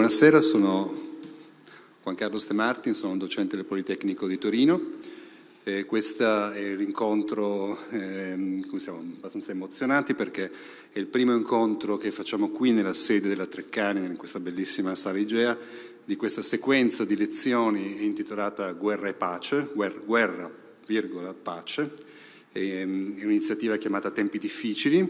Buonasera, sono Juan Carlos de Martin, sono un docente del Politecnico di Torino. Questo è l'incontro, siamo abbastanza emozionati perché è il primo incontro che facciamo qui nella sede della Treccani, in questa bellissima sala Igea, di questa sequenza di lezioni intitolata Guerra e Pace, Guerra, virgola, Pace, è un'iniziativa chiamata Tempi difficili,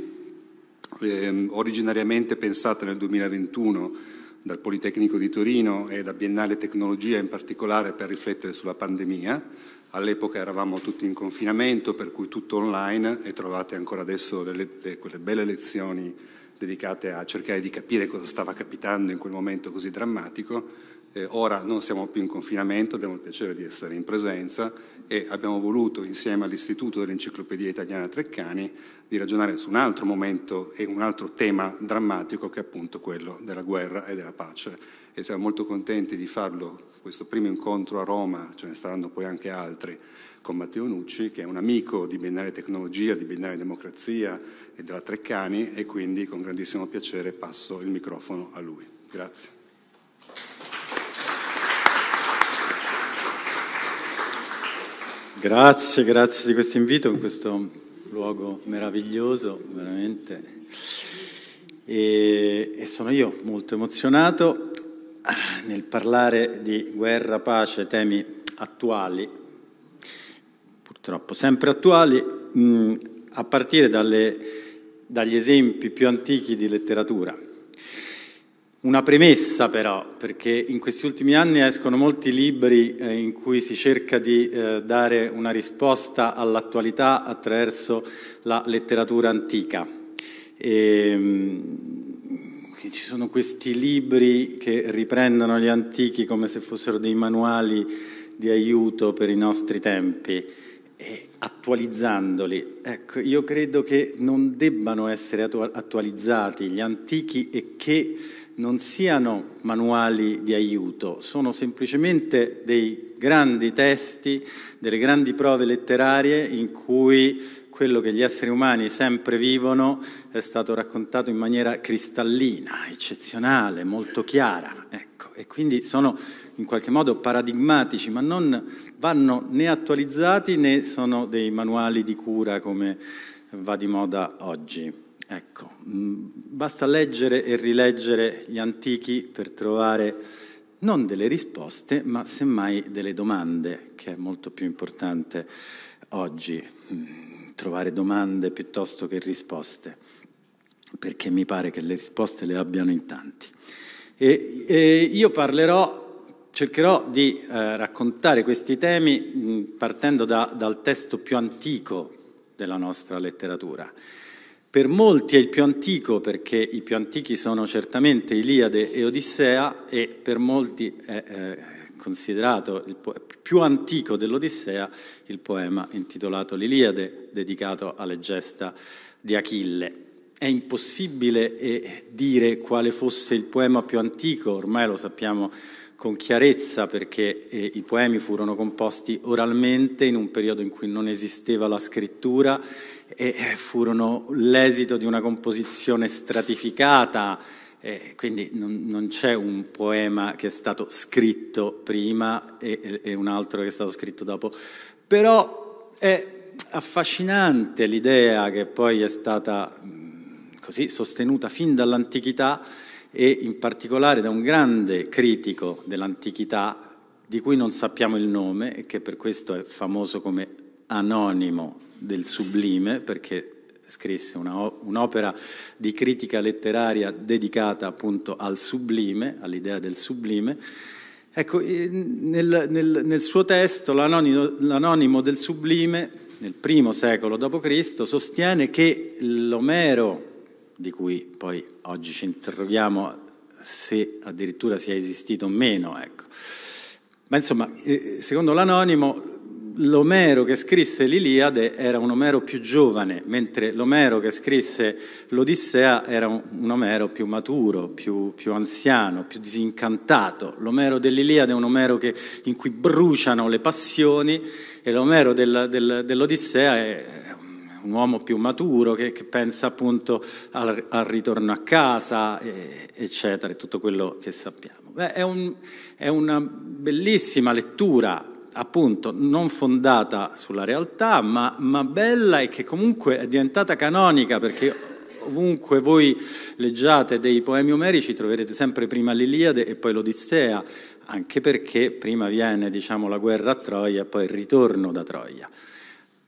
originariamente pensata nel 2021 dal Politecnico di Torino e da Biennale Tecnologia in particolare per riflettere sulla pandemia. All'epoca eravamo tutti in confinamento, per cui tutto online, e trovate ancora adesso quelle belle lezioni dedicate a cercare di capire cosa stava capitando in quel momento così drammatico. Ora non siamo più in confinamento, abbiamo il piacere di essere in presenza e abbiamo voluto, insieme all'Istituto dell'Enciclopedia Italiana Treccani, di ragionare su un altro momento e un altro tema drammatico che è appunto quello della guerra e della pace, e siamo molto contenti di farlo, questo primo incontro a Roma, ce ne saranno poi anche altri, con Matteo Nucci, che è un amico di Biennale Tecnologia, di Biennale Democrazia e della Treccani, e quindi con grandissimo piacere passo il microfono a lui. Grazie. Grazie di questo invito in questo luogo meraviglioso, veramente. E sono io molto emozionato nel parlare di guerra, pace, temi attuali, purtroppo sempre attuali, a partire dagli esempi più antichi di letteratura. Una premessa però, perché in questi ultimi anni escono molti libri in cui si cerca di dare una risposta all'attualità attraverso la letteratura antica. Ci sono questi libri che riprendono gli antichi come se fossero dei manuali di aiuto per i nostri tempi, e attualizzandoli. Ecco, io credo che non debbano essere attualizzati gli antichi e che non siano manuali di aiuto, sono semplicemente dei grandi testi, delle grandi prove letterarie in cui quello che gli esseri umani sempre vivono è stato raccontato in maniera cristallina, eccezionale, molto chiara, ecco. E quindi sono in qualche modo paradigmatici, ma non vanno né attualizzati né sono dei manuali di cura come va di moda oggi. Ecco, basta leggere e rileggere gli antichi per trovare non delle risposte, ma semmai delle domande, che è molto più importante oggi, trovare domande piuttosto che risposte, perché mi pare che le risposte le abbiano in tanti. E io cercherò di raccontare questi temi partendo dal testo più antico della nostra letteratura. Per molti è il più antico, perché i più antichi sono certamente Iliade e Odissea, e per molti è considerato il più antico dell'Odissea il poema intitolato l'Iliade, dedicato alle gesta di Achille. È impossibile dire quale fosse il poema più antico, ormai lo sappiamo con chiarezza perché i poemi furono composti oralmente in un periodo in cui non esisteva la scrittura e furono l'esito di una composizione stratificata, quindi non c'è un poema che è stato scritto prima e un altro che è stato scritto dopo. Però è affascinante l'idea che poi è stata così sostenuta fin dall'antichità, e in particolare da un grande critico dell'antichità di cui non sappiamo il nome e che per questo è famoso come Anonimo del Sublime, perché scrisse un'opera di critica letteraria dedicata appunto al sublime, all'idea del sublime. Ecco, nel suo testo l'Anonimo del Sublime, nel primo secolo d.C., sostiene che l'Omero, di cui poi oggi ci interroghiamo se addirittura sia esistito o meno, ecco. Ma insomma, secondo l'Anonimo, l'Omero che scrisse l'Iliade era un Omero più giovane, mentre l'Omero che scrisse l'Odissea era un Omero più maturo, più anziano, più disincantato. L'Omero dell'Iliade è un Omero in cui bruciano le passioni, e l'Omero dell'Odissea è un uomo più maturo che pensa appunto al ritorno a casa, eccetera, e tutto quello che sappiamo. Beh, è una bellissima lettura, appunto, non fondata sulla realtà, ma bella, e che comunque è diventata canonica, perché ovunque voi leggiate dei poemi omerici troverete sempre prima l'Iliade e poi l'Odissea, anche perché prima viene, diciamo, la guerra a Troia e poi il ritorno da Troia.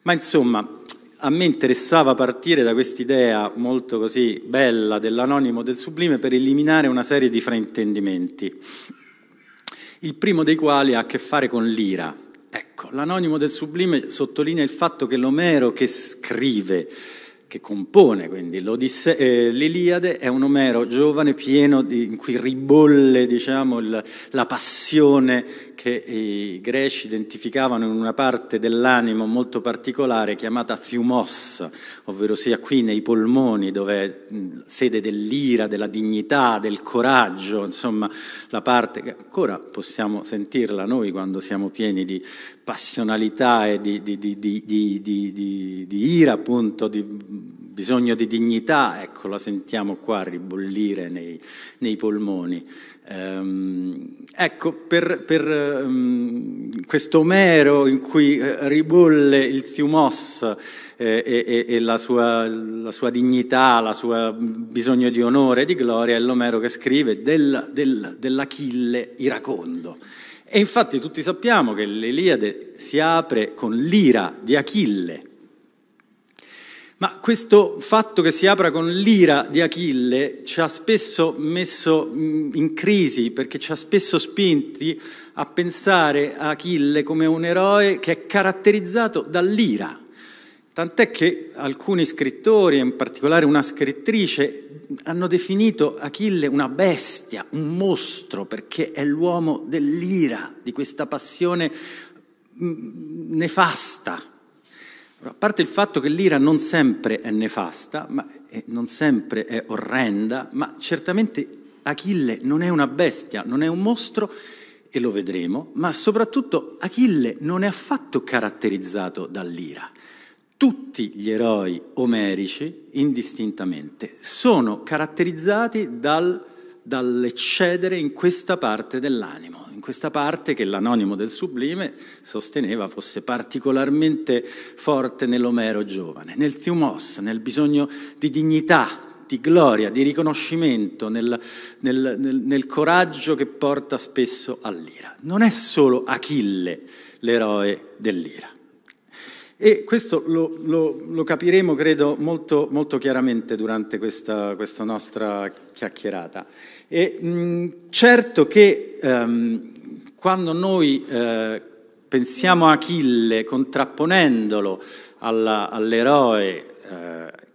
Ma insomma, a me interessava partire da quest'idea molto così bella dell'anonimo del sublime per eliminare una serie di fraintendimenti, il primo dei quali ha a che fare con l'ira. Ecco, l'anonimo del sublime sottolinea il fatto che l'Omero che scrive, che compone quindi l'Iliade, è un Omero giovane, pieno in cui ribolle, diciamo, la passione che i greci identificavano in una parte dell'animo molto particolare chiamata thymos, ovvero sia qui nei polmoni, dove è sede dell'ira, della dignità, del coraggio, insomma la parte che ancora possiamo sentirla noi quando siamo pieni di passionalità e di ira, appunto, di bisogno di dignità. Ecco, la sentiamo qua ribollire nei polmoni. Ecco, per questo Omero in cui ribolle il thymos e la sua dignità, la sua bisogno di onore e di gloria, è l'Omero che scrive dell'Achille iracondo. E infatti tutti sappiamo che l'Iliade si apre con l'ira di Achille. Ma questo fatto che si apra con l'ira di Achille ci ha spesso messo in crisi, perché ci ha spesso spinti a pensare a Achille come un eroe che è caratterizzato dall'ira. Tant'è che alcuni scrittori, in particolare una scrittrice, hanno definito Achille una bestia, un mostro, perché è l'uomo dell'ira, di questa passione nefasta. A parte il fatto che l'ira non sempre è nefasta, ma non sempre è orrenda, ma certamente Achille non è una bestia, non è un mostro, e lo vedremo, ma soprattutto Achille non è affatto caratterizzato dall'ira. Tutti gli eroi omerici, indistintamente, sono caratterizzati dall'eccedere in questa parte dell'animo, in questa parte che l'anonimo del sublime sosteneva fosse particolarmente forte nell'Omero giovane, nel thymos, nel bisogno di dignità, di gloria, di riconoscimento, nel coraggio che porta spesso all'ira. Non è solo Achille l'eroe dell'ira. E questo lo capiremo, credo, molto, molto chiaramente durante questa nostra chiacchierata. E certo che quando noi pensiamo a Achille contrapponendolo all'eroe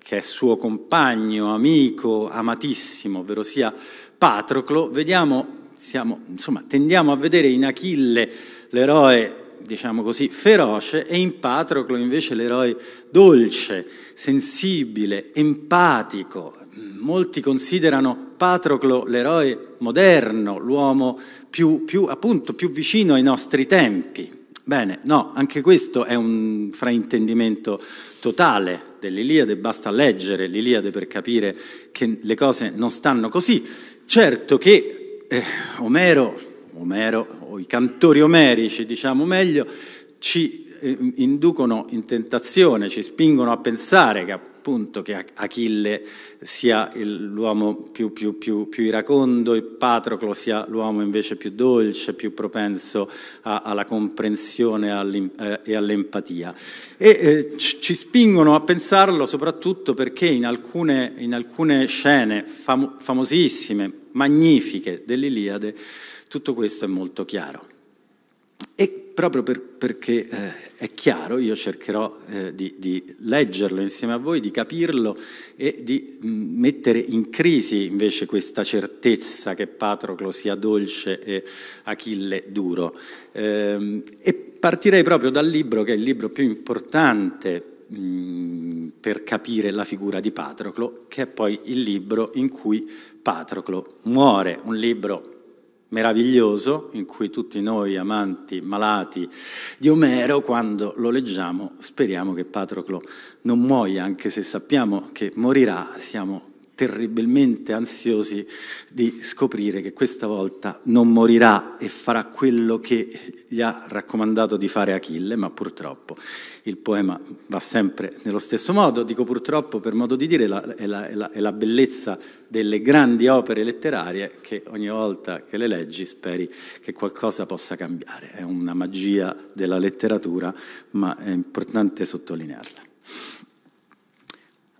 che è suo compagno, amico, amatissimo, ovvero sia Patroclo, tendiamo a vedere in Achille l'eroe, diciamo così, feroce, e in Patroclo invece l'eroe dolce, sensibile, empatico. Molti considerano Patroclo l'eroe moderno, l'uomo più vicino ai nostri tempi. Bene, no, anche questo è un fraintendimento totale dell'Iliade, basta leggere l'Iliade per capire che le cose non stanno così. Certo che Omero, o i cantori omerici, diciamo meglio, ci inducono in tentazione, ci spingono a pensare che appunto che Achille sia l'uomo più iracondo e Patroclo sia l'uomo invece più dolce, più propenso alla comprensione e all'empatia. Ci spingono a pensarlo soprattutto perché in alcune scene famosissime, magnifiche dell'Iliade, tutto questo è molto chiaro. E proprio perché è chiaro, io cercherò di leggerlo insieme a voi, di capirlo e di mettere in crisi invece questa certezza che Patroclo sia dolce e Achille duro. E partirei proprio dal libro, che è il libro più importante per capire la figura di Patroclo, che è poi il libro in cui Patroclo muore, un libro meraviglioso in cui tutti noi amanti, malati di Omero, quando lo leggiamo speriamo che Patroclo non muoia, anche se sappiamo che morirà, siamo terribilmente ansiosi di scoprire che questa volta non morirà e farà quello che gli ha raccomandato di fare Achille, ma purtroppo il poema va sempre nello stesso modo. Dico purtroppo per modo di dire, è la bellezza delle grandi opere letterarie che ogni volta che le leggi speri che qualcosa possa cambiare. È una magia della letteratura, ma è importante sottolinearla.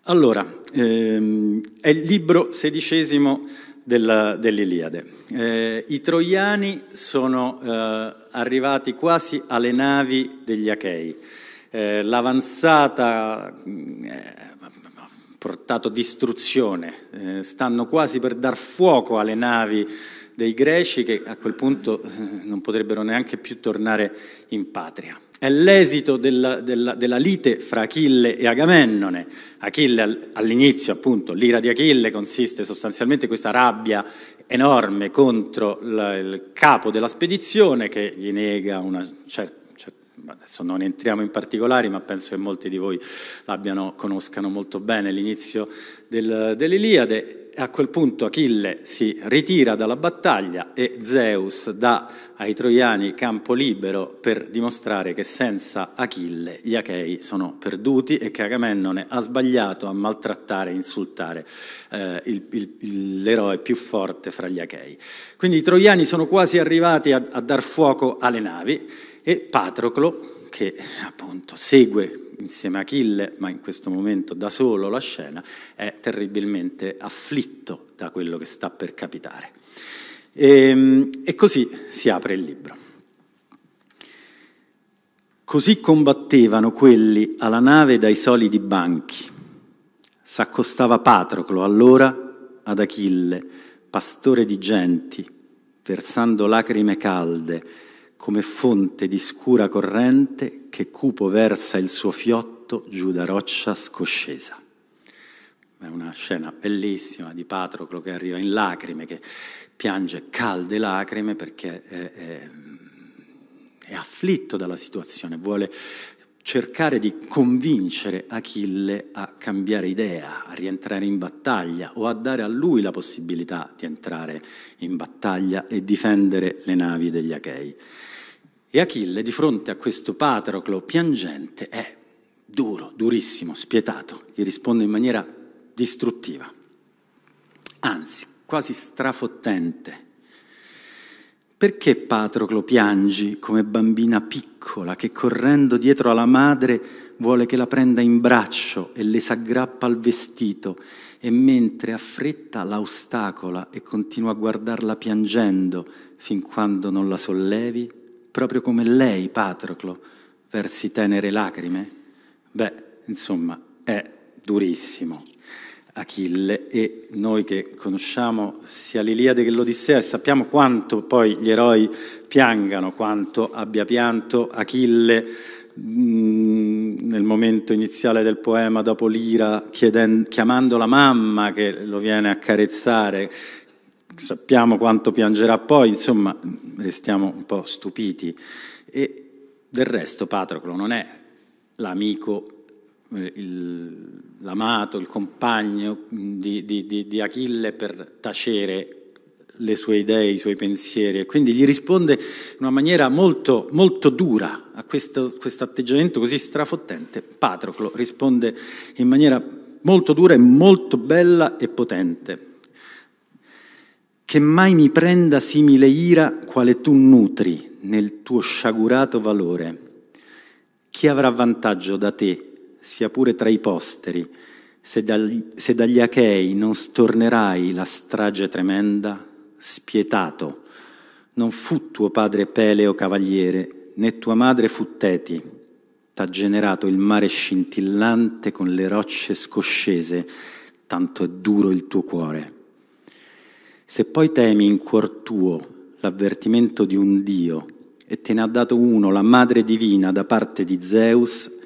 Allora, è il libro XVI dell'Iliade. I troiani sono arrivati quasi alle navi degli Achei. L'avanzata ha portato distruzione, stanno quasi per dar fuoco alle navi dei greci, che a quel punto non potrebbero neanche più tornare in patria. È l'esito della lite fra Achille e Agamennone. Achille all'inizio, appunto, l'ira di Achille consiste sostanzialmente in questa rabbia enorme contro il capo della spedizione, che gli nega una certa... Adesso non entriamo in particolari, ma penso che molti di voi conoscano molto bene l'inizio dell'Iliade. A quel punto Achille si ritira dalla battaglia e Zeus dà ai troiani campo libero per dimostrare che senza Achille gli Achei sono perduti e che Agamennone ha sbagliato a maltrattare e insultare l'eroe più forte fra gli Achei. Quindi i troiani sono quasi arrivati a dar fuoco alle navi e Patroclo, che appunto segue insieme a Achille, ma in questo momento da solo, la scena, è terribilmente afflitto da quello che sta per capitare. E così si apre il libro. Così combattevano quelli alla nave dai solidi banchi. S'accostava Patroclo allora ad Achille, pastore di genti, versando lacrime calde, come fonte di scura corrente che cupo versa il suo fiotto giù da roccia scoscesa. È una scena bellissima di Patroclo che arriva in lacrime, che piange calde lacrime perché è afflitto dalla situazione, vuole cercare di convincere Achille a cambiare idea, a rientrare in battaglia o a dare a lui la possibilità di entrare in battaglia e difendere le navi degli Achei. E Achille, di fronte a questo Patroclo piangente, è duro, durissimo, spietato, gli risponde in maniera distruttiva, anzi quasi strafottente. Perché, Patroclo, piangi come bambina piccola che, correndo dietro alla madre, vuole che la prenda in braccio e le s'aggrappa al vestito, e mentre ha fretta la ostacola e continua a guardarla piangendo fin quando non la sollevi, proprio come lei, Patroclo, versi tenere lacrime? Beh, insomma, è durissimo Achille, e noi che conosciamo sia l'Iliade che l'Odissea e sappiamo quanto poi gli eroi piangano, quanto abbia pianto Achille nel momento iniziale del poema dopo l'ira, chiamando la mamma che lo viene a carezzare, sappiamo quanto piangerà poi, insomma restiamo un po' stupiti. E del resto Patroclo non è l'amico, l'amato, il compagno di Achille per tacere le sue idee, i suoi pensieri, e quindi gli risponde in una maniera molto, molto dura a questo atteggiamento così strafottente. Patroclo risponde in maniera molto dura e molto bella e potente. Che mai mi prenda simile ira quale tu nutri nel tuo sciagurato valore. Chi avrà vantaggio da te, sia pure tra i posteri, se dagli Achei non stornerai la strage tremenda? Spietato, non fu tuo padre Peleo cavaliere, né tua madre fu Teti, t'ha generato il mare scintillante con le rocce scoscese, tanto è duro il tuo cuore. Se poi temi in cuor tuo l'avvertimento di un dio, e te ne ha dato uno, la madre divina, da parte di Zeus,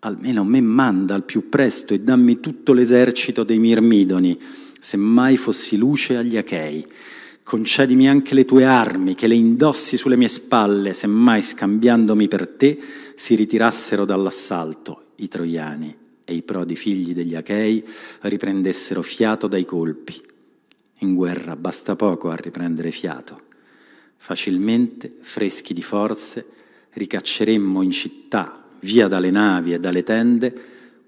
almeno me manda al più presto e dammi tutto l'esercito dei Mirmidoni, se mai fossi luce agli Achei, Concedimi anche le tue armi, che le indossi sulle mie spalle, semmai scambiandomi per te si ritirassero dall'assalto i troiani e i prodi figli degli Achei riprendessero fiato dai colpi. In guerra basta poco a riprendere fiato. Facilmente, freschi di forze, ricacceremmo in città, via dalle navi e dalle tende,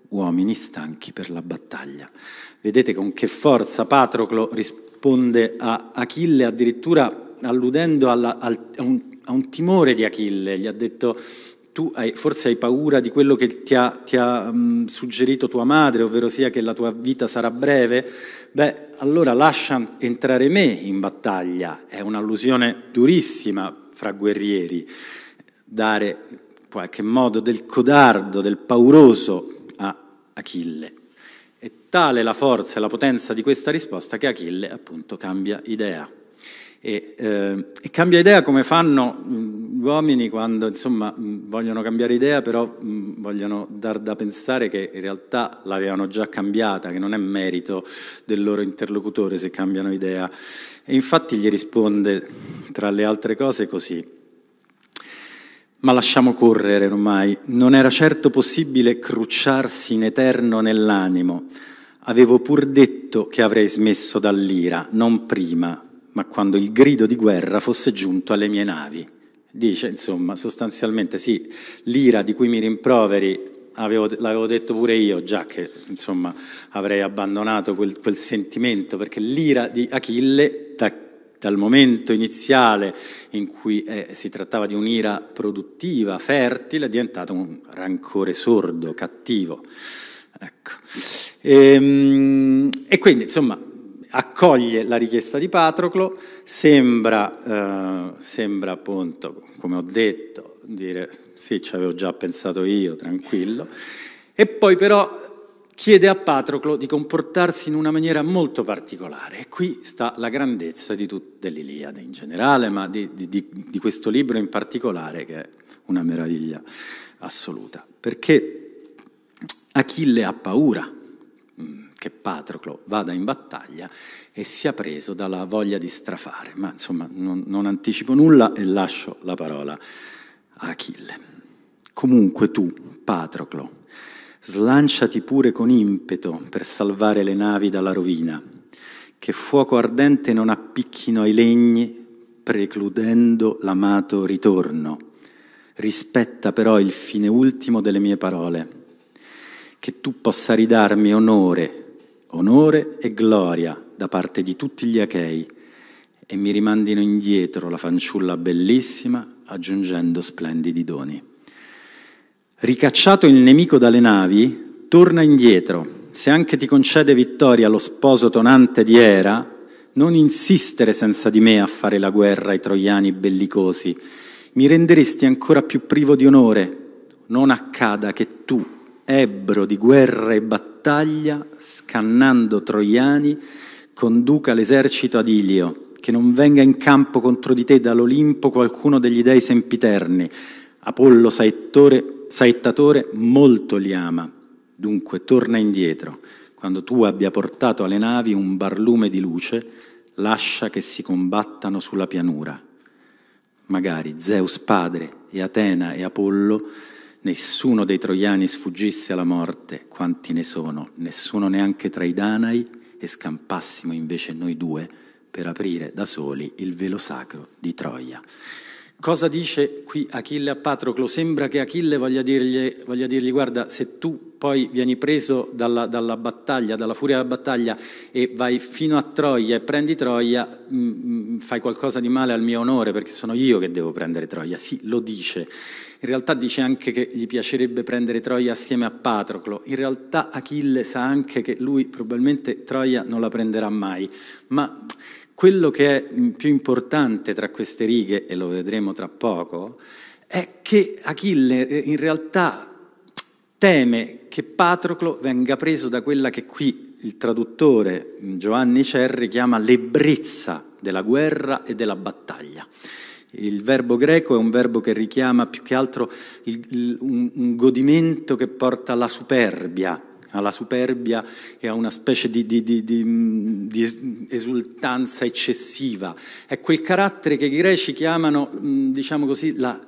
uomini stanchi per la battaglia. Vedete con che forza Patroclo risponde a Achille, addirittura alludendo a un timore di Achille. Gli ha detto: tu forse hai paura di quello che ti ha suggerito tua madre, ovvero sia che la tua vita sarà breve? Beh, allora lascia entrare me in battaglia. È un'allusione durissima fra guerrieri, dare in qualche modo del codardo, del pauroso a Achille. È tale la forza e la potenza di questa risposta che Achille appunto cambia idea. E cambia idea come fanno gli uomini quando insomma vogliono cambiare idea, però vogliono dar da pensare che in realtà l'avevano già cambiata, che non è merito del loro interlocutore se cambiano idea. E infatti gli risponde, tra le altre cose, così: ma lasciamo correre ormai, non era certo possibile crucciarsi in eterno nell'animo. Avevo pur detto che avrei smesso dall'ira, non prima, ma quando il grido di guerra fosse giunto alle mie navi. Dice, insomma, sostanzialmente sì, l'ira di cui mi rimproveri l'avevo detto pure io, già che insomma avrei abbandonato quel sentimento, perché l'ira di Achille, dal momento iniziale in cui si trattava di un'ira produttiva, fertile, è diventata un rancore sordo, cattivo. Ecco. E quindi, insomma, accoglie la richiesta di Patroclo, sembra appunto, come ho detto, dire sì, ci avevo già pensato io, tranquillo, e poi però chiede a Patroclo di comportarsi in una maniera molto particolare. E qui sta la grandezza dell'Iliade in generale, ma di questo libro in particolare, che è una meraviglia assoluta, perché Achille ha paura che Patroclo vada in battaglia e sia preso dalla voglia di strafare. Ma insomma non anticipo nulla e lascio la parola a Achille. Comunque tu, Patroclo, slanciati pure con impeto per salvare le navi dalla rovina, che fuoco ardente non appicchino ai legni precludendo l'amato ritorno. Rispetta però il fine ultimo delle mie parole, che tu possa ridarmi onore e gloria da parte di tutti gli Achei, e mi rimandino indietro la fanciulla bellissima aggiungendo splendidi doni. Ricacciato il nemico dalle navi, torna indietro. Se anche ti concede vittoria lo sposo tonante di Era, non insistere senza di me a fare la guerra ai troiani bellicosi. Mi renderesti ancora più privo di onore. Non accada che tu, ebbro di guerra e battaglia, scannando troiani, conduca l'esercito ad Ilio, che non venga in campo contro di te dall'Olimpo qualcuno degli dei sempiterni. Apollo saettatore molto li ama, dunque torna indietro. Quando tu abbia portato alle navi un barlume di luce, lascia che si combattano sulla pianura. Magari Zeus padre e Atena e Apollo, nessuno dei troiani sfuggisse alla morte, quanti ne sono, nessuno neanche tra i Danai, e scampassimo invece noi due per aprire da soli il velo sacro di Troia. Cosa dice qui Achille a Patroclo? Sembra che Achille voglia dirgli guarda, se tu poi vieni preso dalla battaglia, dalla furia della battaglia, e vai fino a Troia e prendi Troia, fai qualcosa di male al mio onore, perché sono io che devo prendere Troia. Sì, lo dice. In realtà dice anche che gli piacerebbe prendere Troia assieme a Patroclo. In realtà Achille sa anche che lui probabilmente Troia non la prenderà mai, ma quello che è più importante tra queste righe, e lo vedremo tra poco, è che Achille in realtà teme che Patroclo venga preso da quella che qui il traduttore Giovanni Cerri chiama l'ebbrezza della guerra e della battaglia. Il verbo greco è un verbo che richiama più che altro un godimento che porta alla superbia, alla superbia e a una specie di esultanza eccessiva. È quel carattere che i greci chiamano, diciamo così, la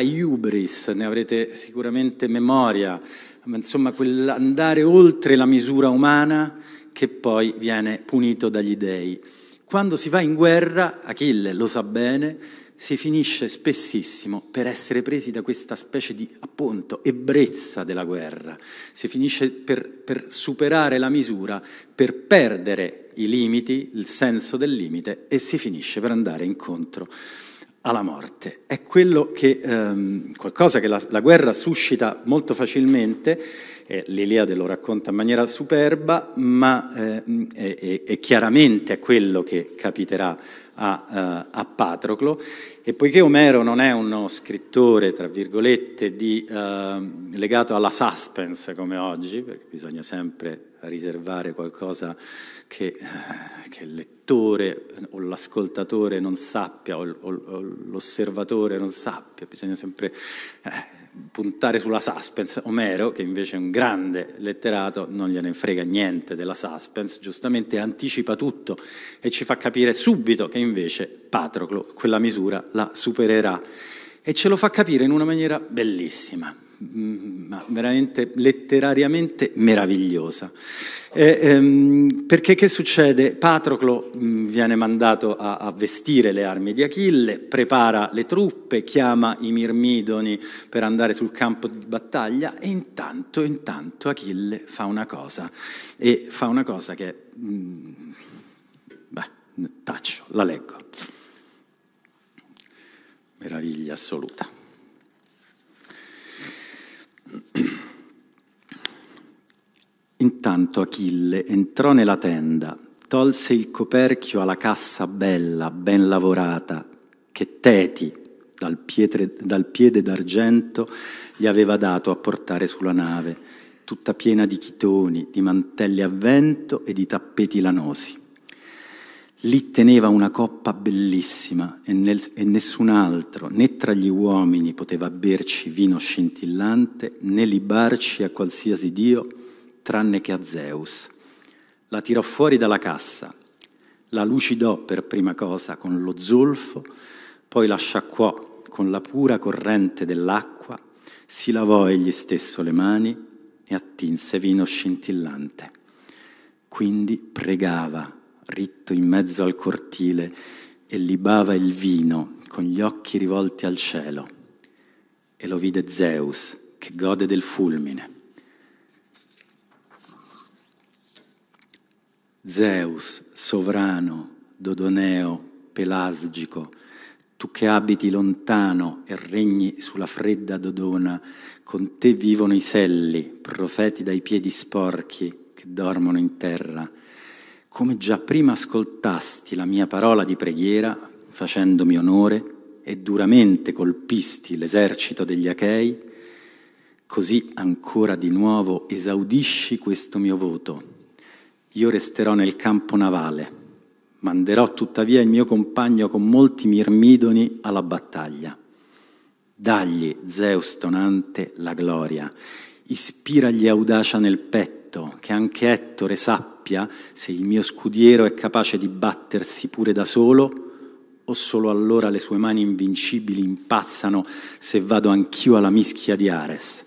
hubris, ne avrete sicuramente memoria, insomma quell'andare oltre la misura umana che poi viene punito dagli dei. Quando si va in guerra, Achille lo sa bene, si finisce spessissimo per essere presi da questa specie di, appunto, ebbrezza della guerra. Si finisce per superare la misura, per perdere i limiti, il senso del limite, e si finisce per andare incontro alla morte. È quello che, qualcosa che la guerra suscita molto facilmente, l'Iliade lo racconta in maniera superba, ma è chiaramente quello che capiterà a Patroclo. E poiché Omero non è uno scrittore, tra virgolette, legato alla suspense come oggi, perché bisogna sempre riservare qualcosa che il lettore o l'ascoltatore non sappia, o l'osservatore non sappia, bisogna sempre puntare sulla suspense. Omero, che invece è un grande letterato, non gliene frega niente della suspense, giustamente anticipa tutto e ci fa capire subito che invece Patroclo quella misura la supererà, e ce lo fa capire in una maniera bellissima, ma veramente letterariamente meravigliosa. Perché che succede? Patroclo viene mandato a vestire le armi di Achille, prepara le truppe, chiama i Mirmidoni per andare sul campo di battaglia, e intanto Achille fa una cosa, e fa una cosa che taccio, la leggo. Meraviglia assoluta. Intanto Achille entrò nella tenda, tolse il coperchio alla cassa bella, ben lavorata, che Teti, dal piede d'argento, gli aveva dato a portare sulla nave, tutta piena di chitoni, di mantelli a vento e di tappeti lanosi. Lì teneva una coppa bellissima, e nessun altro, né tra gli uomini, poteva berci vino scintillante, né libarci a qualsiasi dio, tranne che a Zeus. La tirò fuori dalla cassa, la lucidò per prima cosa con lo zolfo, poi la sciacquò con la pura corrente dell'acqua, si lavò egli stesso le mani e attinse vino scintillante. Quindi pregava, ritto in mezzo al cortile, e libava il vino con gli occhi rivolti al cielo. E lo vide Zeus, che gode del fulmine. Zeus, sovrano, dodoneo, pelasgico, tu che abiti lontano e regni sulla fredda Dodona, con te vivono i selli, profeti dai piedi sporchi che dormono in terra. Come già prima ascoltasti la mia parola di preghiera, facendomi onore, e duramente colpisti l'esercito degli Achei, così ancora di nuovo esaudisci questo mio voto. Io resterò nel campo navale, manderò tuttavia il mio compagno con molti mirmidoni alla battaglia. Dagli, Zeus tonante, la gloria, ispiragli audacia nel petto, che anche Ettore sappia se il mio scudiero è capace di battersi pure da solo, o solo allora le sue mani invincibili impazzano se vado anch'io alla mischia di Ares.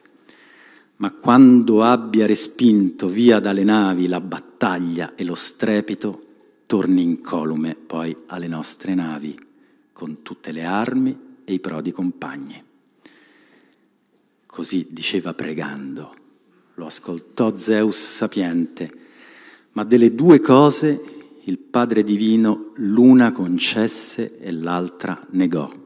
Ma quando abbia respinto via dalle navi la battaglia e lo strepito, torni incolume poi alle nostre navi, con tutte le armi e i prodi compagni. Così diceva pregando, lo ascoltò Zeus sapiente, ma delle due cose il Padre Divino l'una concesse e l'altra negò.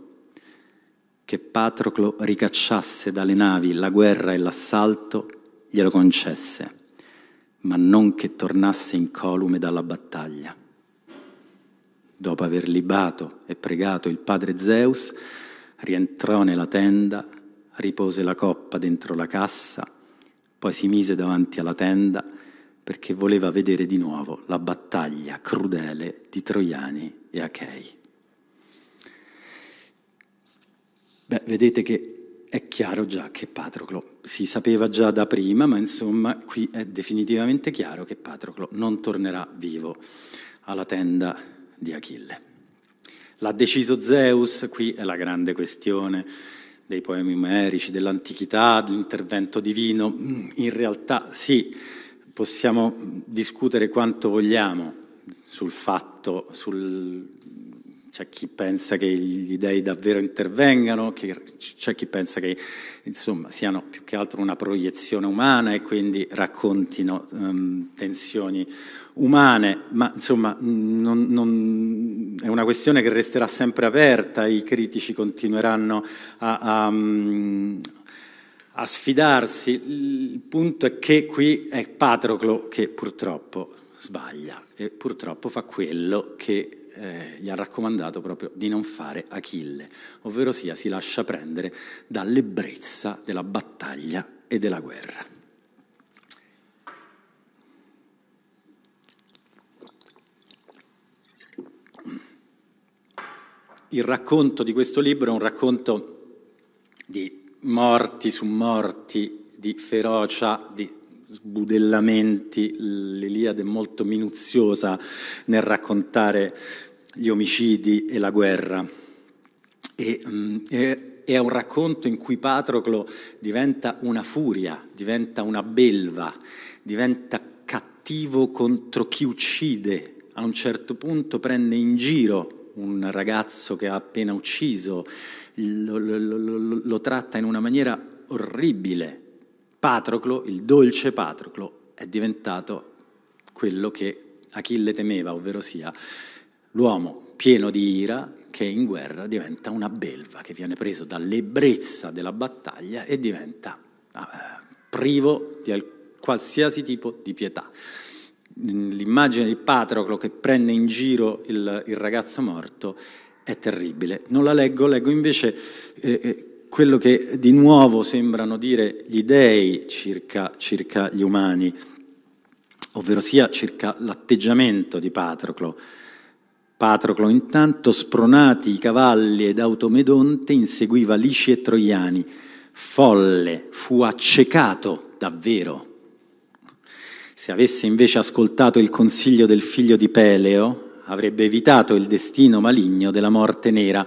Che Patroclo ricacciasse dalle navi la guerra e l'assalto, glielo concesse, ma non che tornasse incolume dalla battaglia. Dopo aver libato e pregato il padre Zeus, rientrò nella tenda, ripose la coppa dentro la cassa, poi si mise davanti alla tenda perché voleva vedere di nuovo la battaglia crudele di Troiani e Achei. Beh, vedete che è chiaro già che Patroclo, si sapeva già da prima, ma insomma qui è definitivamente chiaro che Patroclo non tornerà vivo alla tenda di Achille. L'ha deciso Zeus, qui è la grande questione dei poemi omerici, dell'antichità, dell'intervento divino. In realtà sì, possiamo discutere quanto vogliamo sul fatto, c'è chi pensa che gli dei davvero intervengano, c'è chi pensa che insomma siano più che altro una proiezione umana e quindi raccontino tensioni umane, ma insomma è una questione che resterà sempre aperta, i critici continueranno a sfidarsi. Il punto è che qui è Patroclo che purtroppo sbaglia e purtroppo fa quello che gli ha raccomandato proprio di non fare Achille, ovvero sia si lascia prendere dall'ebbrezza della battaglia e della guerra. Il racconto di questo libro è un racconto di morti su morti, di ferocia, di sbudellamenti. L'Iliade è molto minuziosa nel raccontare gli omicidi e la guerra, e è un racconto in cui Patroclo diventa una furia, diventa una belva, diventa cattivo contro chi uccide. A un certo punto prende in giro un ragazzo che ha appena ucciso, lo tratta in una maniera orribile. Patroclo, il dolce Patroclo, è diventato quello che Achille temeva, ovvero sia l'uomo pieno di ira che in guerra diventa una belva, che viene preso dall'ebbrezza della battaglia e diventa privo di qualsiasi tipo di pietà. L'immagine di Patroclo che prende in giro il ragazzo morto è terribile. Non la leggo, leggo invece quello che di nuovo sembrano dire gli dèi circa gli umani, ovvero sia circa l'atteggiamento di Patroclo. Patroclo intanto, spronati i cavalli ed automedonte, inseguiva lici e troiani, folle, fu accecato davvero. Se avesse invece ascoltato il consiglio del figlio di Peleo, avrebbe evitato il destino maligno della morte nera,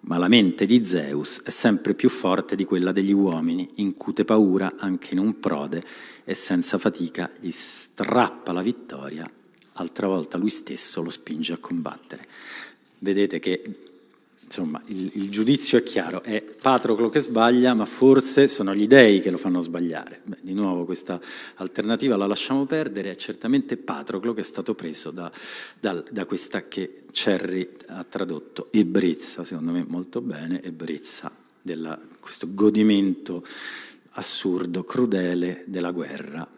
ma la mente di Zeus è sempre più forte di quella degli uomini, incute paura anche in un prode e senza fatica gli strappa la vittoria, altra volta lui stesso lo spinge a combattere. Vedete che insomma il giudizio è chiaro, è Patroclo che sbaglia, ma forse sono gli dèi che lo fanno sbagliare. Beh, di nuovo questa alternativa la lasciamo perdere, è certamente Patroclo che è stato preso da questa che Cerri ha tradotto ebbrezza, secondo me molto bene, ebbrezza, questo godimento assurdo, crudele della guerra,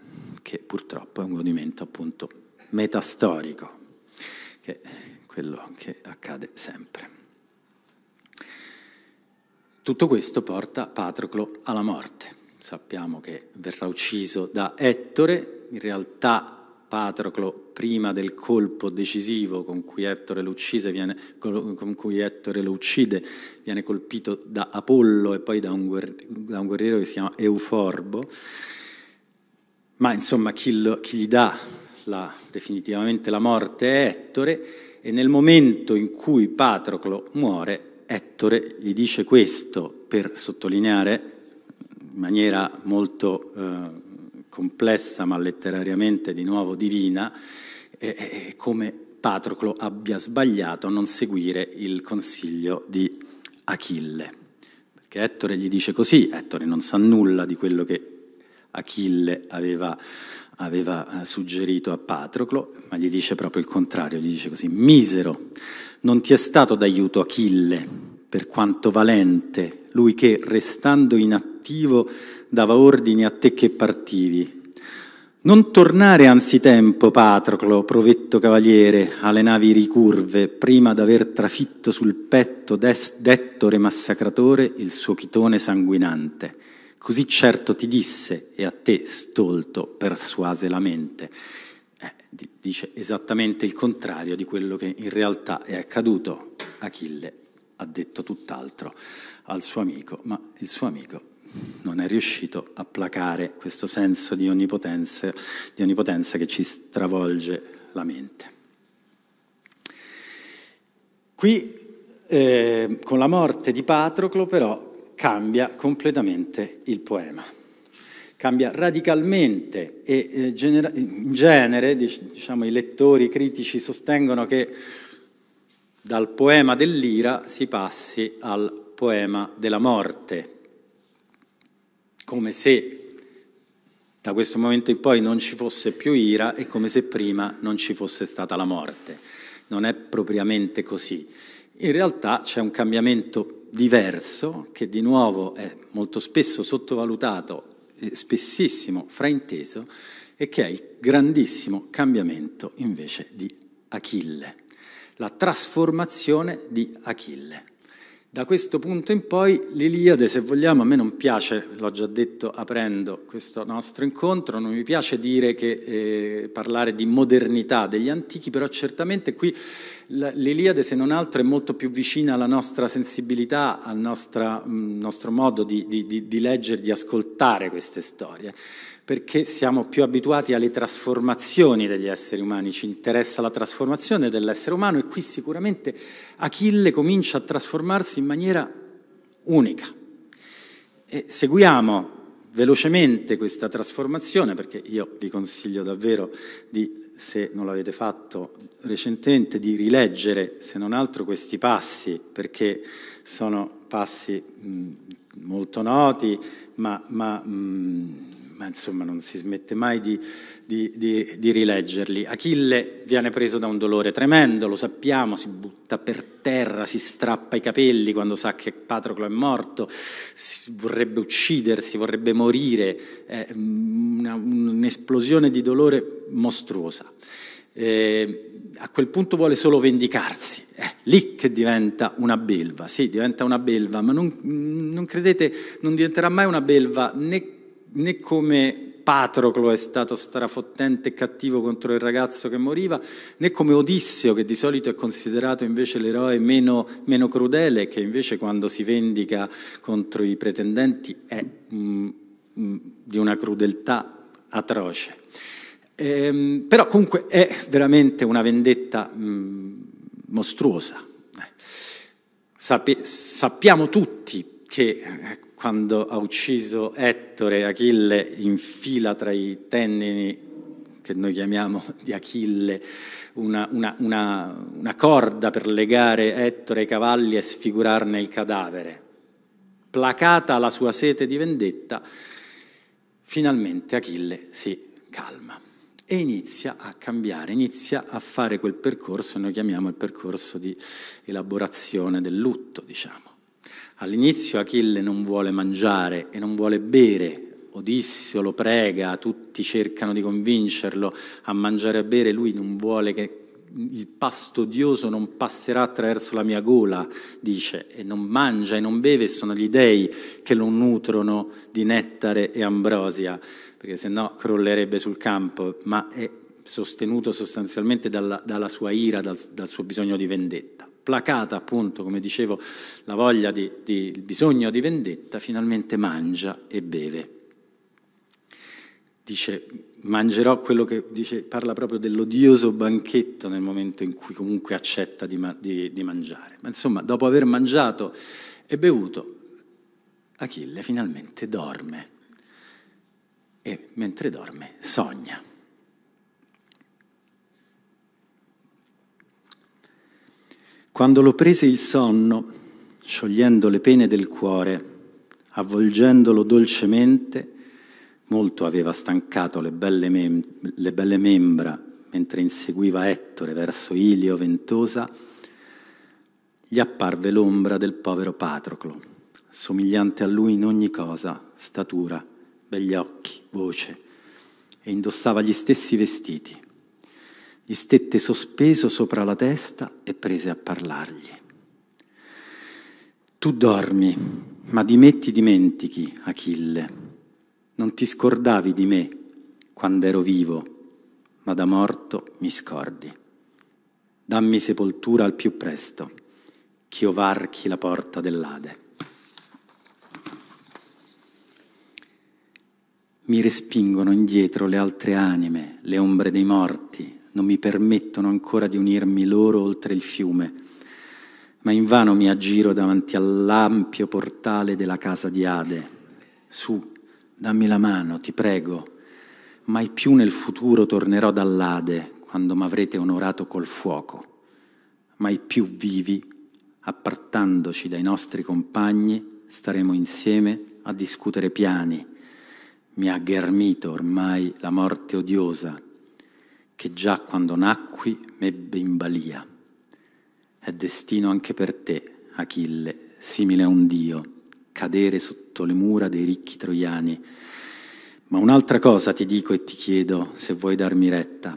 che purtroppo è un godimento appunto metastorico, che è quello che accade sempre. Tutto questo porta Patroclo alla morte. Sappiamo che verrà ucciso da Ettore. In realtà Patroclo, prima del colpo decisivo con cui Ettore lo uccise, viene colpito da Apollo e poi da un guerriero che si chiama Euforbo. Ma insomma chi gli dà definitivamente la morte è Ettore, e nel momento in cui Patroclo muore, Ettore gli dice questo per sottolineare in maniera molto complessa, ma letterariamente di nuovo divina, come Patroclo abbia sbagliato a non seguire il consiglio di Achille. Perché Ettore gli dice così, Ettore non sa nulla di quello che Achille aveva suggerito a Patroclo, ma gli dice proprio il contrario, gli dice così: misero, non ti è stato d'aiuto Achille, per quanto valente, lui che, restando inattivo, dava ordini a te che partivi. Non tornare anzitempo, Patroclo, provetto cavaliere, alle navi ricurve, prima d'aver trafitto sul petto d'Ettore massacratore il suo chitone sanguinante. Così certo ti disse, e a te, stolto, persuase la mente. Dice esattamente il contrario di quello che in realtà è accaduto. Achille ha detto tutt'altro al suo amico, ma il suo amico non è riuscito a placare questo senso di onnipotenza che ci stravolge la mente. Qui, con la morte di Patroclo, però, cambia completamente il poema. Cambia radicalmente e in genere, diciamo, i lettori critici sostengono che dal poema dell'ira si passi al poema della morte, come se da questo momento in poi non ci fosse più ira e come se prima non ci fosse stata la morte. Non è propriamente così. In realtà c'è un cambiamento diverso che di nuovo è molto spesso sottovalutato, spessissimo frainteso, e che è il grandissimo cambiamento invece di Achille, la trasformazione di Achille. Da questo punto in poi l'Iliade, se vogliamo, a me non piace, l'ho già detto aprendo questo nostro incontro, non mi piace dire che parlare di modernità degli antichi, però certamente qui l'Iliade, se non altro, è molto più vicina alla nostra sensibilità, al nostro modo di leggere, di ascoltare queste storie, perché siamo più abituati alle trasformazioni degli esseri umani, ci interessa la trasformazione dell'essere umano, e qui sicuramente Achille comincia a trasformarsi in maniera unica. E seguiamo velocemente questa trasformazione, perché io vi consiglio davvero di, se non l'avete fatto recentemente, di rileggere, se non altro, questi passi, perché sono passi molto noti, ma insomma non si smette mai di rileggerli. Achille viene preso da un dolore tremendo, lo sappiamo, si butta per terra, si strappa i capelli quando sa che Patroclo è morto, vorrebbe uccidersi, vorrebbe morire, è un'esplosione di dolore mostruosa. A quel punto vuole solo vendicarsi, è lì che diventa una belva, sì, diventa una belva, ma non credete, non diventerà mai una belva né come Patroclo è stato strafottente e cattivo contro il ragazzo che moriva, né come Odisseo, che di solito è considerato invece l'eroe meno crudele, che invece quando si vendica contro i pretendenti è di una crudeltà atroce. Però comunque è veramente una vendetta mostruosa. Sappiamo tutti che quando ha ucciso Ettore, Achille infila tra i tendini, che noi chiamiamo di Achille, una corda per legare Ettore ai cavalli e sfigurarne il cadavere. Placata la sua sete di vendetta, finalmente Achille si calma e inizia a cambiare, inizia a fare quel percorso che noi chiamiamo il percorso di elaborazione del lutto, diciamo. All'inizio Achille non vuole mangiare e non vuole bere, Odisseo lo prega, tutti cercano di convincerlo a mangiare e a bere, lui non vuole, che il pasto odioso non passerà attraverso la mia gola, dice, e non mangia e non beve, sono gli dei che lo nutrono di nettare e ambrosia, perché sennò crollerebbe sul campo, ma è sostenuto sostanzialmente dalla sua ira, dal suo bisogno di vendetta. Placata appunto, come dicevo, la voglia il bisogno di vendetta, finalmente mangia e beve. Dice, mangerò quello che, dice, parla proprio dell'odioso banchetto nel momento in cui comunque accetta di mangiare. Ma insomma, dopo aver mangiato e bevuto, Achille finalmente dorme e mentre dorme sogna. Quando lo prese il sonno, sciogliendo le pene del cuore, avvolgendolo dolcemente, molto aveva stancato le belle membra, mentre inseguiva Ettore verso Ilio ventosa, gli apparve l'ombra del povero Patroclo, somigliante a lui in ogni cosa, statura, begli occhi, voce, e indossava gli stessi vestiti. Gli stette sospeso sopra la testa e prese a parlargli. Tu dormi, ma di me ti dimentichi, Achille. Non ti scordavi di me quando ero vivo, ma da morto mi scordi. Dammi sepoltura al più presto, ch'io varchi la porta dell'Ade. Mi respingono indietro le altre anime, le ombre dei morti, non mi permettono ancora di unirmi loro oltre il fiume, ma invano mi aggiro davanti all'ampio portale della casa di Ade. Su, dammi la mano, ti prego. Mai più nel futuro tornerò dall'Ade, quando m'avrete onorato col fuoco. Mai più vivi, appartandoci dai nostri compagni, staremo insieme a discutere piani. Mi ha ghermito ormai la morte odiosa, che già quando nacqui m'ebbe in balia. È destino anche per te, Achille, simile a un dio, cadere sotto le mura dei ricchi troiani. Ma un'altra cosa ti dico e ti chiedo, se vuoi darmi retta.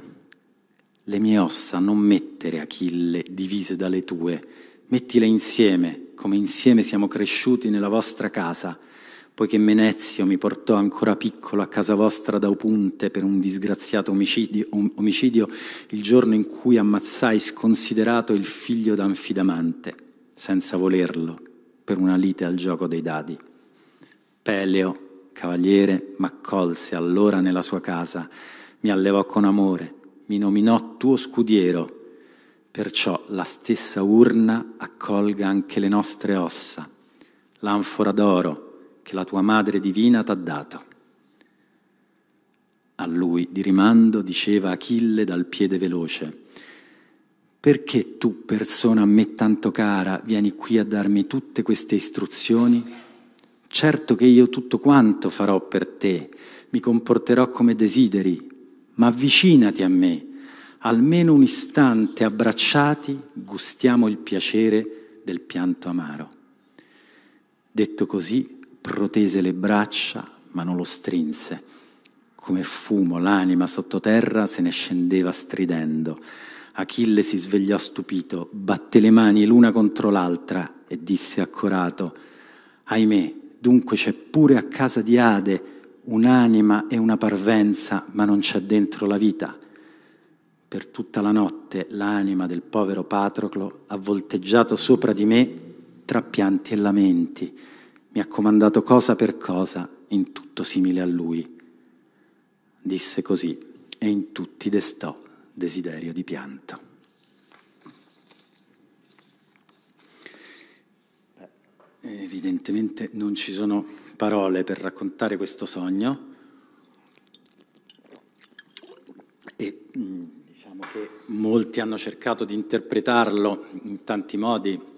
Le mie ossa non mettere, Achille, divise dalle tue. Mettile insieme, come insieme siamo cresciuti nella vostra casa, poiché Menezio mi portò ancora piccolo a casa vostra da Opunte per un disgraziato omicidio il giorno in cui ammazzai sconsiderato il figlio d'Anfidamante, senza volerlo, per una lite al gioco dei dadi. Peleo, cavaliere, m'accolse allora nella sua casa, mi allevò con amore, mi nominò tuo scudiero, perciò la stessa urna accolga anche le nostre ossa, l'anfora d'oro che la tua madre divina t'ha dato. A lui di rimando diceva Achille dal piede veloce: perché tu, persona a me tanto cara, vieni qui a darmi tutte queste istruzioni? Certo che io tutto quanto farò per te, mi comporterò come desideri, ma avvicinati a me, almeno un istante abbracciati, gustiamo il piacere del pianto amaro. Detto così, protese le braccia, ma non lo strinse. Come fumo l'anima sottoterra se ne scendeva stridendo. Achille si svegliò stupito, batté le mani l'una contro l'altra e disse accorato: ahimè, dunque c'è pure a casa di Ade un'anima e una parvenza, ma non c'è dentro la vita. Per tutta la notte l'anima del povero Patroclo ha volteggiato sopra di me tra pianti e lamenti. Mi ha comandato cosa per cosa, in tutto simile a lui. Disse così, e in tutti destò desiderio di pianto. Beh, evidentemente non ci sono parole per raccontare questo sogno, e diciamo che molti hanno cercato di interpretarlo in tanti modi,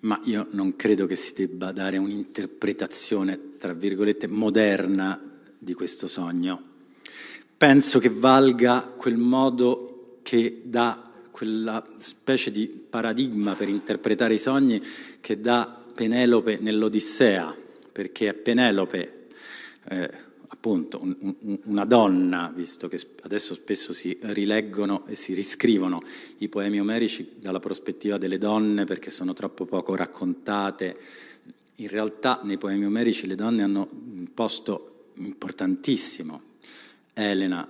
ma io non credo che si debba dare un'interpretazione, tra virgolette, moderna di questo sogno. Penso che valga quel modo che dà, quella specie di paradigma per interpretare i sogni che dà Penelope nell'Odissea, perché è Penelope, appunto, una donna, visto che adesso spesso si rileggono e si riscrivono i poemi omerici dalla prospettiva delle donne perché sono troppo poco raccontate. In realtà nei poemi omerici le donne hanno un posto importantissimo. Elena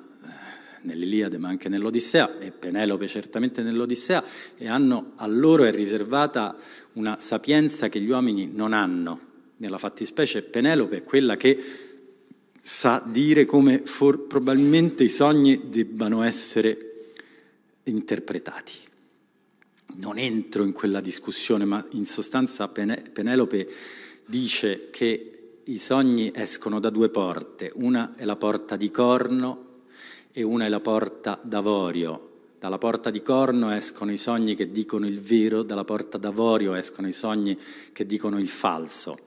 nell'Iliade ma anche nell'Odissea, e Penelope certamente nell'Odissea, e hanno, a loro è riservata una sapienza che gli uomini non hanno. Nella fattispecie Penelope è quella che sa dire come probabilmente i sogni debbano essere interpretati. Non entro in quella discussione, ma in sostanza Penelope dice che i sogni escono da due porte, una è la porta di corno e una è la porta d'avorio. Dalla porta di corno escono i sogni che dicono il vero, dalla porta d'avorio escono i sogni che dicono il falso.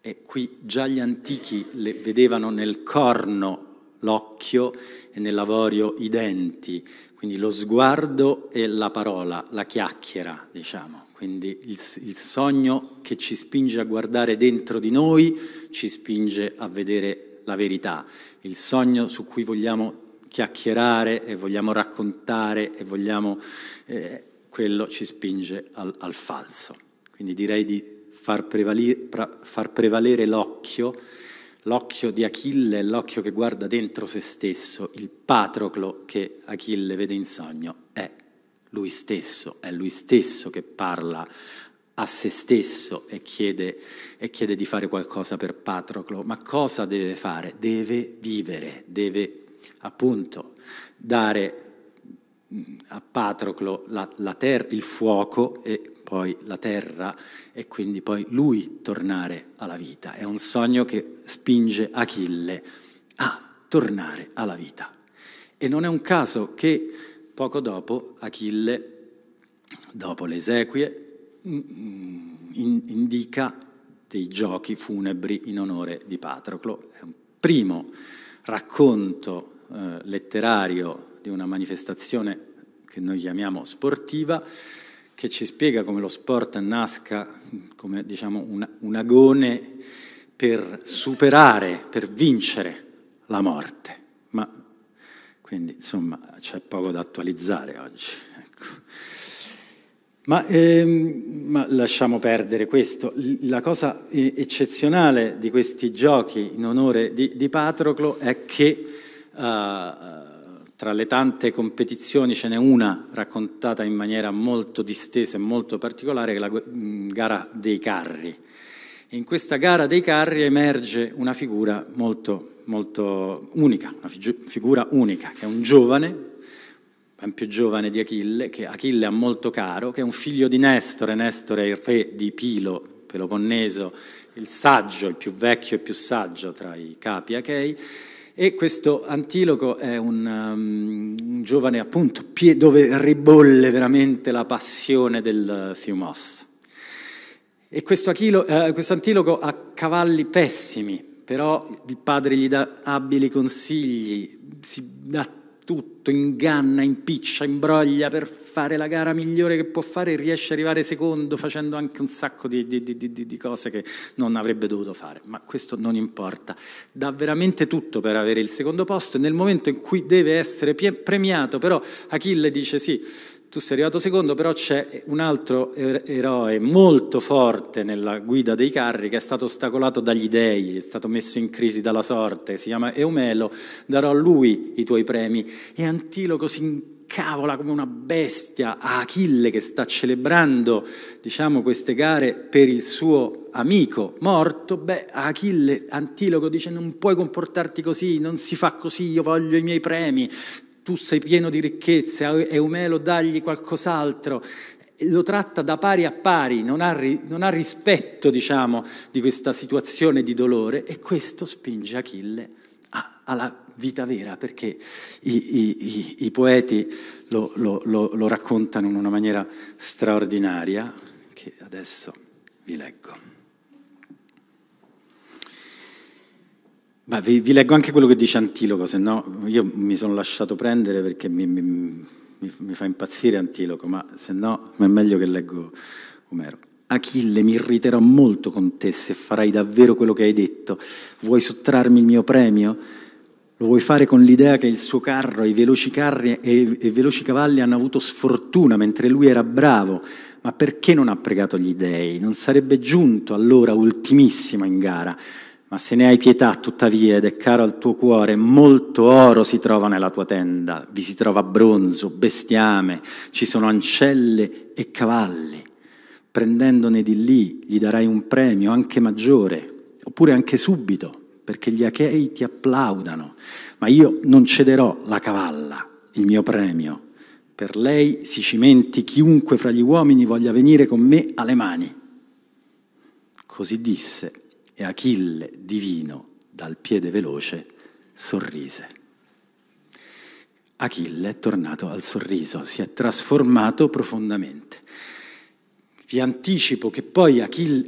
E qui già gli antichi vedevano nel corno l'occhio e nell'avorio i denti, quindi lo sguardo e la parola, la chiacchiera, diciamo. Quindi il sogno che ci spinge a guardare dentro di noi, ci spinge a vedere la verità. Il sogno su cui vogliamo chiacchierare e vogliamo raccontare e vogliamo, quello ci spinge al falso. Quindi direi di far prevalere l'occhio di Achille, l'occhio che guarda dentro se stesso. Il Patroclo che Achille vede in sogno è lui stesso, è lui stesso che parla a se stesso e chiede di fare qualcosa per Patroclo. Ma cosa deve fare? Deve vivere, deve appunto dare a Patroclo il fuoco e poi la terra, e quindi poi lui tornare alla vita. È un sogno che spinge Achille a tornare alla vita. E non è un caso che poco dopo Achille, dopo le esequie, indica dei giochi funebri in onore di Patroclo. È un primo racconto letterario di una manifestazione che noi chiamiamo sportiva, che ci spiega come lo sport nasca come, diciamo, un agone per superare, per vincere la morte. Ma quindi, insomma, c'è poco da attualizzare oggi. Ecco. Ma lasciamo perdere questo. La cosa eccezionale di questi giochi in onore di Patroclo è che tra le tante competizioni ce n'è una raccontata in maniera molto distesa e molto particolare, che è la gara dei carri. In questa gara dei carri emerge una figura molto, molto unica, una figura unica, che è un giovane, ben più giovane di Achille, che Achille ha molto caro, che è un figlio di Nestore. Nestore è il re di Pilo, Peloponneso, il saggio, il più vecchio e più saggio tra i capi Achei. E questo Antiloco è un giovane, appunto, dove ribolle veramente la passione del thymos. E questo Antiloco ha cavalli pessimi, però il padre gli dà abili consigli, si dà tutto, inganna, impiccia, imbroglia per fare la gara migliore che può fare, e riesce ad arrivare secondo, facendo anche un sacco di cose che non avrebbe dovuto fare, ma questo non importa. Dà veramente tutto per avere il secondo posto, e nel momento in cui deve essere premiato, però Achille dice: sì, tu sei arrivato secondo, però c'è un altro eroe molto forte nella guida dei carri, che è stato ostacolato dagli dei, è stato messo in crisi dalla sorte, si chiama Eumelo, darò a lui i tuoi premi. E Antiloco si incavola come una bestia a Achille, che sta celebrando, diciamo, queste gare per il suo amico morto. Beh, a Achille Antiloco dice: non puoi comportarti così, non si fa così, io voglio i miei premi, tu sei pieno di ricchezze, Eumelo dagli qualcos'altro. Lo tratta da pari a pari, non ha rispetto, diciamo, di questa situazione di dolore, e questo spinge Achille alla vita vera, perché i poeti lo raccontano in una maniera straordinaria, che adesso vi leggo. Ma vi leggo anche quello che dice Antiloco, se no io mi sono lasciato prendere perché mi fa impazzire Antiloco, ma se no è meglio che leggo Omero. Achille, mi irriterò molto con te se farai davvero quello che hai detto. Vuoi sottrarmi il mio premio? Lo vuoi fare con l'idea che il suo carro e i veloci carri e veloci cavalli hanno avuto sfortuna, mentre lui era bravo. Ma perché non ha pregato gli dèi? Non sarebbe giunto allora ultimissimo in gara. Ma se ne hai pietà tuttavia, ed è caro al tuo cuore, molto oro si trova nella tua tenda, vi si trova bronzo, bestiame, ci sono ancelle e cavalli. Prendendone di lì gli darai un premio anche maggiore, oppure anche subito, perché gli Achei ti applaudano. Ma io non cederò la cavalla, il mio premio. Per lei si cimenti chiunque fra gli uomini voglia venire con me alle mani. Così disse, e Achille, divino, dal piede veloce, sorrise. Achille è tornato al sorriso, si è trasformato profondamente. Vi anticipo che poi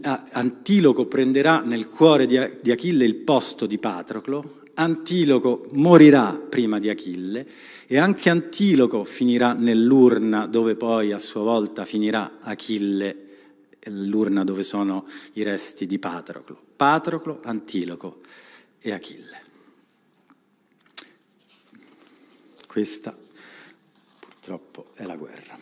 Antiloco prenderà nel cuore di Achille il posto di Patroclo, Antiloco morirà prima di Achille, e anche Antiloco finirà nell'urna dove poi a sua volta finirà Achille, l'urna dove sono i resti di Patroclo. Patroclo, Antiloco e Achille. Questa purtroppo è la guerra.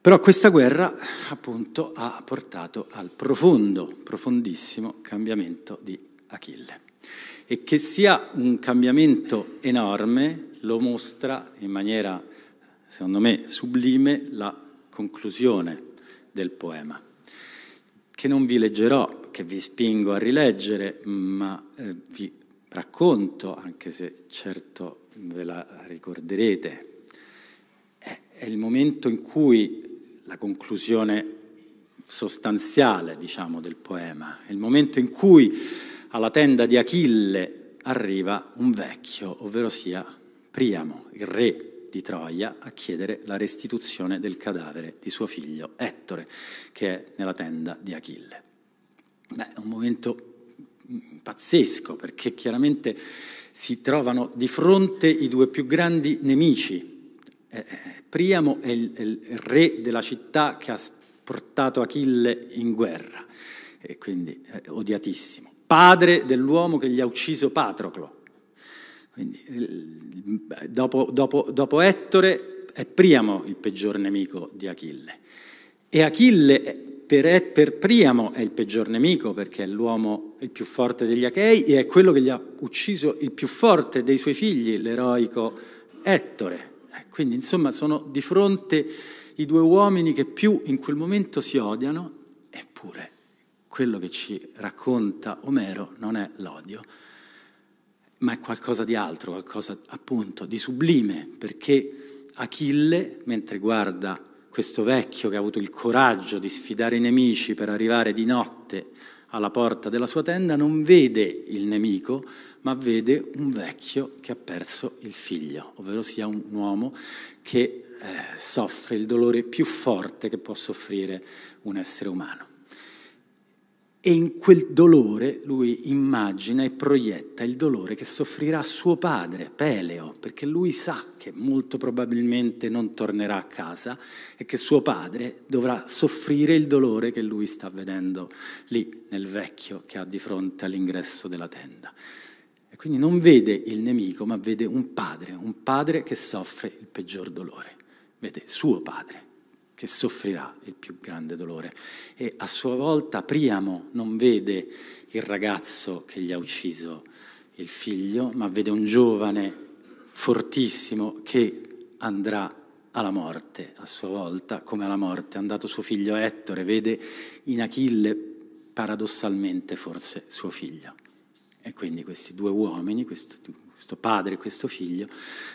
Però questa guerra, appunto, ha portato al profondo, profondissimo cambiamento di Achille. E che sia un cambiamento enorme lo mostra in maniera secondo me sublime, la conclusione del poema, che non vi leggerò, che vi spingo a rileggere, ma vi racconto, anche se certo ve la ricorderete. È il momento in cui la conclusione sostanziale, diciamo, del poema, è il momento in cui alla tenda di Achille arriva un vecchio, ovvero sia Priamo, il re di Troia, a chiedere la restituzione del cadavere di suo figlio Ettore, che è nella tenda di Achille. Beh, è un momento pazzesco, perché chiaramente si trovano di fronte i due più grandi nemici. Priamo è il re della città che ha portato Achille in guerra, e quindi odiatissimo, padre dell'uomo che gli ha ucciso Patroclo. Quindi, dopo Ettore è Priamo il peggior nemico di Achille, e Achille per Priamo è il peggior nemico, perché è l'uomo il più forte degli Achei e è quello che gli ha ucciso il più forte dei suoi figli, l'eroico Ettore. Quindi insomma sono di fronte i due uomini che più in quel momento si odiano, eppure quello che ci racconta Omero non è l'odio, ma è qualcosa di altro, qualcosa appunto di sublime, perché Achille, mentre guarda questo vecchio che ha avuto il coraggio di sfidare i nemici per arrivare di notte alla porta della sua tenda, non vede il nemico, ma vede un vecchio che ha perso il figlio, ovvero sia un uomo che soffre il dolore più forte che può soffrire un essere umano. E in quel dolore lui immagina e proietta il dolore che soffrirà suo padre, Peleo, perché lui sa che molto probabilmente non tornerà a casa e che suo padre dovrà soffrire il dolore che lui sta vedendo lì nel vecchio che ha di fronte all'ingresso della tenda. E quindi non vede il nemico, ma vede un padre che soffre il peggior dolore, vede suo padre che soffrirà il più grande dolore. E a sua volta Priamo non vede il ragazzo che gli ha ucciso il figlio, ma vede un giovane fortissimo che andrà alla morte a sua volta, come alla morte è andato suo figlio Ettore. Vede in Achille paradossalmente forse suo figlio. E quindi questi due uomini, questo padre e questo figlio,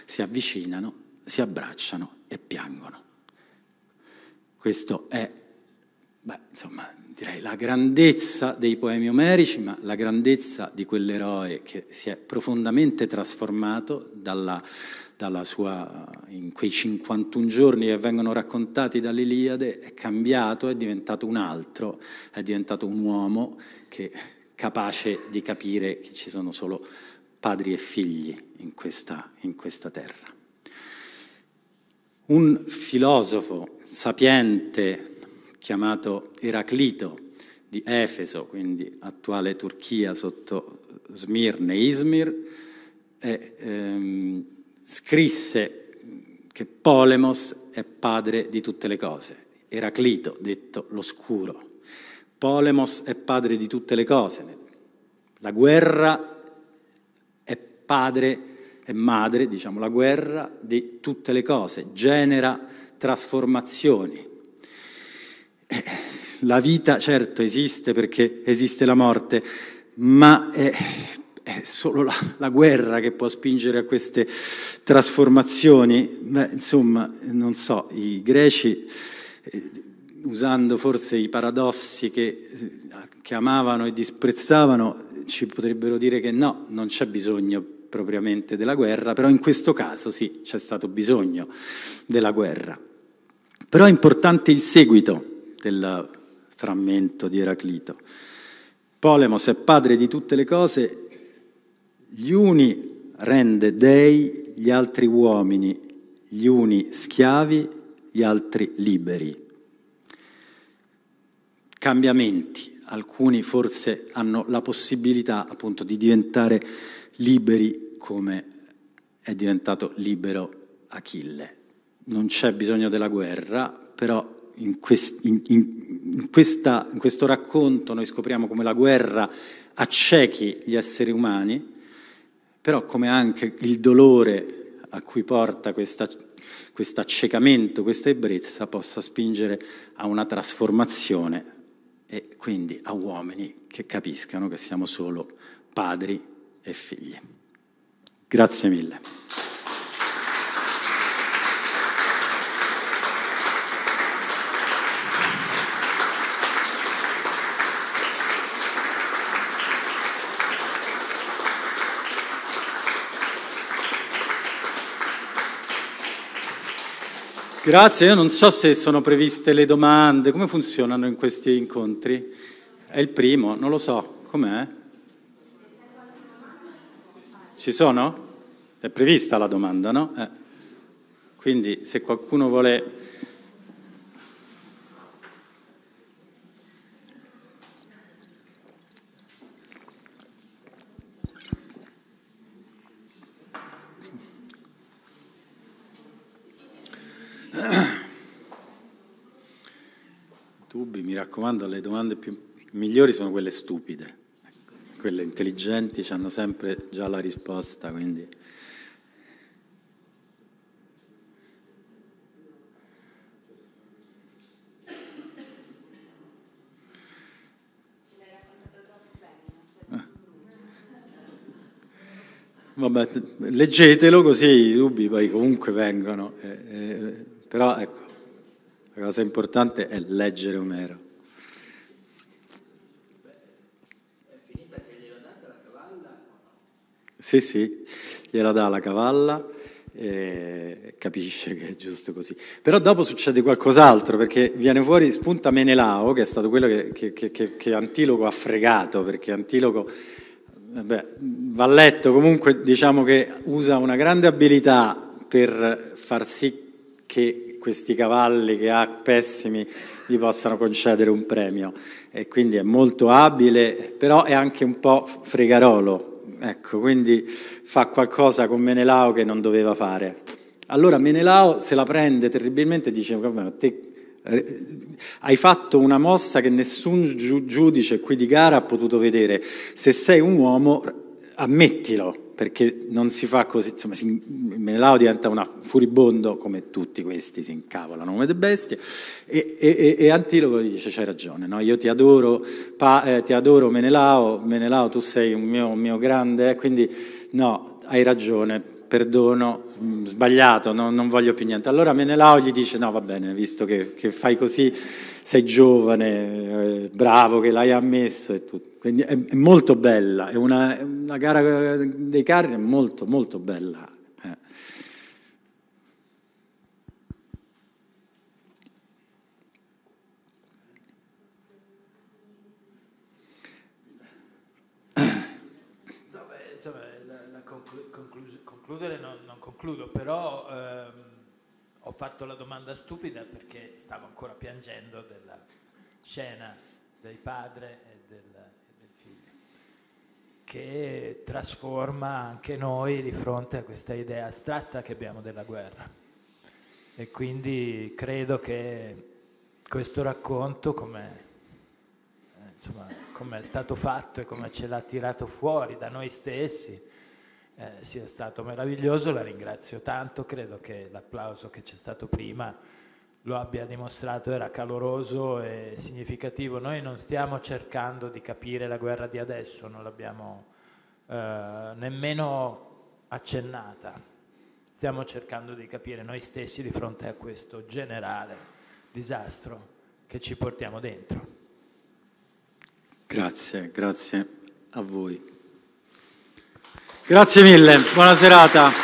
si avvicinano, si abbracciano e piangono. Questo è, insomma, direi la grandezza dei poemi omerici, ma la grandezza di quell'eroe che si è profondamente trasformato dalla sua, in quei 51 giorni che vengono raccontati dall'Iliade, è cambiato, è diventato un altro, è diventato un uomo che, capace di capire che ci sono solo padri e figli in questa terra. Un filosofo sapiente chiamato Eraclito di Efeso, quindi attuale Turchia sotto Smirne, Izmir, scrisse che Polemos è padre di tutte le cose. Eraclito, detto l'oscuro. Polemos è padre di tutte le cose. La guerra è padre e madre, diciamo, la guerra di tutte le cose, genera trasformazioni. La vita certo esiste perché esiste la morte, ma è solo la guerra che può spingere a queste trasformazioni. Beh, insomma, non so, i greci, usando forse i paradossi che amavano e disprezzavano, ci potrebbero dire che no, non c'è bisogno propriamente della guerra, però in questo caso sì, c'è stato bisogno della guerra. Però è importante il seguito del frammento di Eraclito. Polemos è padre di tutte le cose, gli uni rende dei, gli altri uomini, gli uni schiavi, gli altri liberi. Cambiamenti, alcuni forse hanno la possibilità appunto di diventare liberi come è diventato libero Achille. Non c'è bisogno della guerra, però in questo racconto noi scopriamo come la guerra accechi gli esseri umani, però come anche il dolore a cui porta questa questo accecamento, questa ebbrezza possa spingere a una trasformazione e quindi a uomini che capiscano che siamo solo padri e figli. Grazie mille. Grazie, io non so se sono previste le domande, come funzionano in questi incontri? È il primo, non lo so, com'è? Ci sono? È prevista la domanda, no? Quindi se qualcuno vuole... Dubbi, mi raccomando, le domande migliori sono quelle stupide. Quelle intelligenti hanno sempre già la risposta, quindi... Vabbè, leggetelo così i dubbi poi comunque vengono, però ecco, la cosa importante è leggere Omero. Sì, sì, gliela dà la cavalla e capisce che è giusto così. Però dopo succede qualcos'altro, perché viene fuori, spunta Menelao, che è stato quello che Antiloco ha fregato, perché Antiloco, vabbè, va letto comunque, diciamo che usa una grande abilità per far sì che questi cavalli che ha pessimi gli possano concedere un premio. E quindi è molto abile, però è anche un po' fregarolo. Ecco, quindi fa qualcosa con Menelao che non doveva fare. Allora Menelao se la prende terribilmente e dice: te hai fatto una mossa che nessun giudice qui di gara ha potuto vedere. Se sei un uomo, ammettilo, perché non si fa così. Insomma, Menelao diventa un furibondo, come tutti questi, si incavolano come delle bestie. E Antiloco dice: c'hai ragione, no? Io ti adoro, ti adoro Menelao, tu sei un mio grande, quindi no, hai ragione, perdono, sbagliato, no, non voglio più niente. Allora Menelao gli dice: no, va bene, visto che fai così, sei giovane, bravo che l'hai ammesso e tutto. Quindi è molto bella, è una gara dei carri molto molto bella. No, beh, insomma, concludere non concludo, però ho fatto la domanda stupida perché stavo ancora piangendo della scena del padre e che trasforma anche noi di fronte a questa idea astratta che abbiamo della guerra. E quindi credo che questo racconto, come è stato fatto e come ce l'ha tirato fuori da noi stessi, sia stato meraviglioso. La ringrazio tanto, credo che l'applauso che c'è stato prima lo abbia dimostrato, era caloroso e significativo. Noi non stiamo cercando di capire la guerra di adesso, non l'abbiamo nemmeno accennata, stiamo cercando di capire noi stessi di fronte a questo generale disastro che ci portiamo dentro. Grazie, grazie a voi. Grazie mille, buona serata.